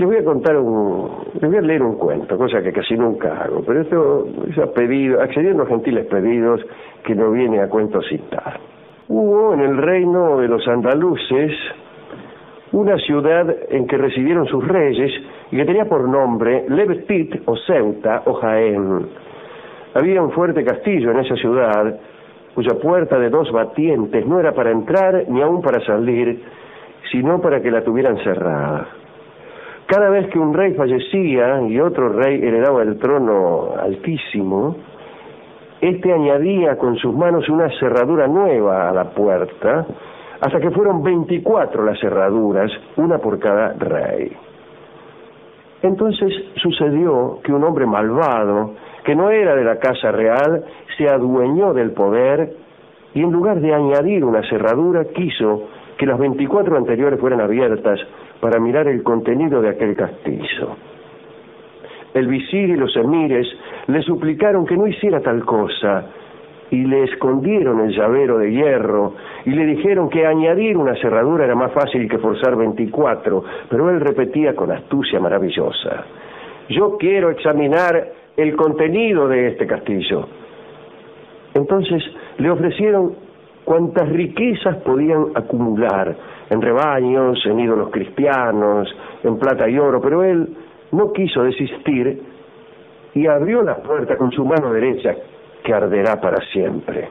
Les voy a contar les voy a leer un cuento, cosa que casi nunca hago, pero esto es a pedido, accediendo a gentiles pedidos que no viene a cuento citar. Hubo en el reino de los andaluces una ciudad en que residieron sus reyes y que tenía por nombre Levetit o Ceuta o Jaén. Había un fuerte castillo en esa ciudad cuya puerta de 2 batientes no era para entrar ni aún para salir, sino para que la tuvieran cerrada. Cada vez que un rey fallecía y otro rey heredaba el trono altísimo, este añadía con sus manos una cerradura nueva a la puerta, hasta que fueron 24 las cerraduras, una por cada rey. Entonces sucedió que un hombre malvado, que no era de la casa real, se adueñó del poder y en lugar de añadir una cerradura, quiso que las 24 anteriores fueran abiertas para mirar el contenido de aquel castillo. El visir y los emires le suplicaron que no hiciera tal cosa, y le escondieron el llavero de hierro, y le dijeron que añadir una cerradura era más fácil que forzar 24, pero él repetía con astucia maravillosa: yo quiero examinar el contenido de este castillo. Entonces le ofrecieron cuántas riquezas podían acumular, en rebaños, en ídolos cristianos, en plata y oro, pero él no quiso desistir y abrió la puerta con su mano derecha, que arderá para siempre.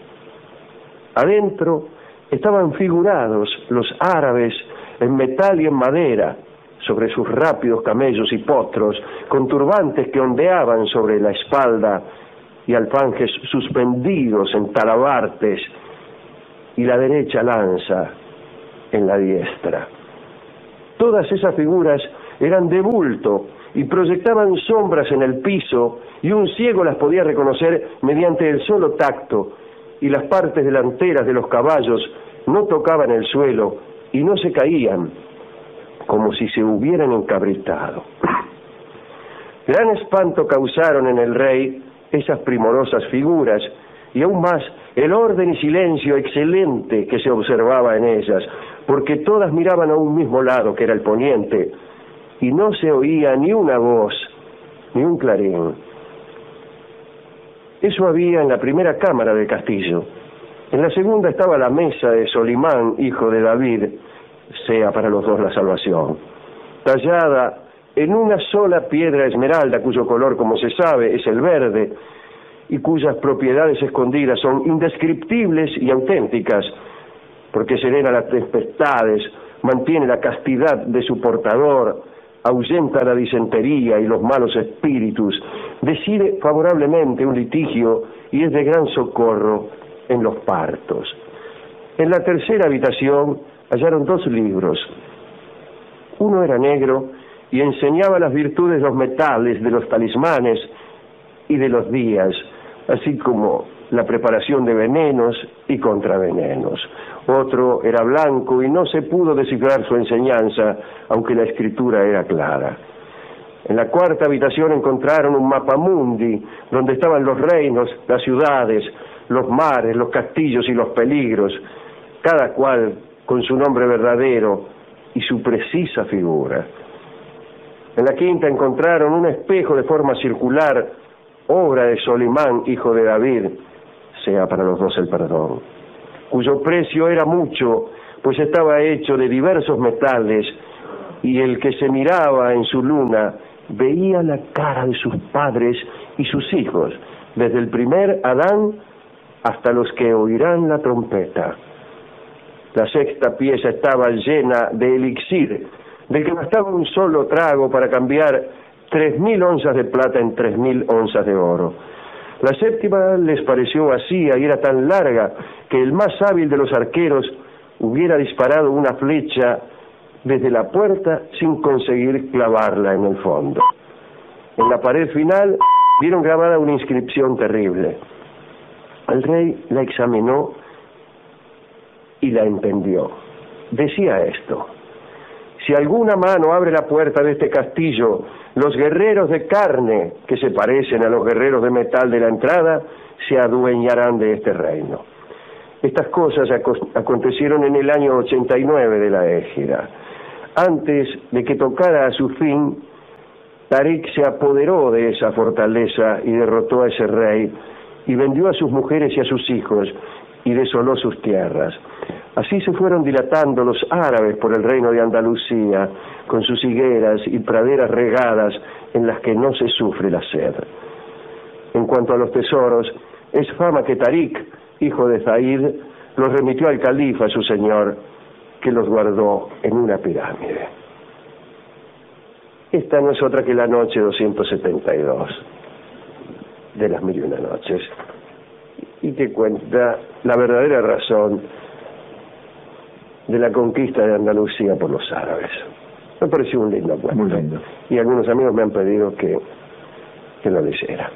Adentro estaban figurados los árabes en metal y en madera, sobre sus rápidos camellos y potros, con turbantes que ondeaban sobre la espalda y alfanjes suspendidos en talabartes, y la derecha lanza en la diestra. Todas esas figuras eran de bulto y proyectaban sombras en el piso, y un ciego las podía reconocer mediante el solo tacto, y las partes delanteras de los caballos no tocaban el suelo y no se caían, como si se hubieran encabritado. Gran espanto causaron en el rey esas primorosas figuras, y aún más el orden y silencio excelente que se observaba en ellas, porque todas miraban a un mismo lado, que era el poniente, y no se oía ni una voz, ni un clarín. Eso había en la primera cámara del castillo. En la segunda estaba la mesa de Solimán, hijo de David, sea para los dos la salvación, tallada en una sola piedra esmeralda, cuyo color, como se sabe, es el verde, y cuyas propiedades escondidas son indescriptibles y auténticas, porque serena las tempestades, mantiene la castidad de su portador, ahuyenta la disentería y los malos espíritus, decide favorablemente un litigio y es de gran socorro en los partos. En la tercera habitación hallaron 2 libros. Uno era negro y enseñaba las virtudes de los metales, de los talismanes y de los días, así como la preparación de venenos y contravenenos. Otro era blanco y no se pudo descifrar su enseñanza, aunque la escritura era clara. En la cuarta habitación encontraron un mapamundi, donde estaban los reinos, las ciudades, los mares, los castillos y los peligros, cada cual con su nombre verdadero y su precisa figura. En la quinta encontraron un espejo de forma circular, obra de Solimán, hijo de David, sea para los dos el perdón, cuyo precio era mucho, pues estaba hecho de diversos metales, y el que se miraba en su luna veía la cara de sus padres y sus hijos, desde el primer Adán hasta los que oirán la trompeta. La sexta pieza estaba llena de elixir, del que bastaba un solo trago para cambiar 3.000 onzas de plata en 3.000 onzas de oro. La séptima les pareció vacía y era tan larga que el más hábil de los arqueros hubiera disparado una flecha desde la puerta sin conseguir clavarla en el fondo. En la pared final vieron grabada una inscripción terrible. El rey la examinó y la entendió. Decía esto: si alguna mano abre la puerta de este castillo, los guerreros de carne, que se parecen a los guerreros de metal de la entrada, se adueñarán de este reino. Estas cosas acontecieron en el año 89 de la Égida. Antes de que tocara a su fin, Tarik se apoderó de esa fortaleza y derrotó a ese rey, y vendió a sus mujeres y a sus hijos, y desoló sus tierras. Así se fueron dilatando los árabes por el reino de Andalucía, con sus higueras y praderas regadas en las que no se sufre la sed. En cuanto a los tesoros, es fama que Tarik, hijo de Zaid, los remitió al califa, su señor, que los guardó en una pirámide. Esta no es otra que la noche 272 de Las Mil y Una Noches, y que cuenta la verdadera razón de la conquista de Andalucía por los árabes. Me pareció un lindo cuento. Muy lindo. Y algunos amigos me han pedido que lo leyera.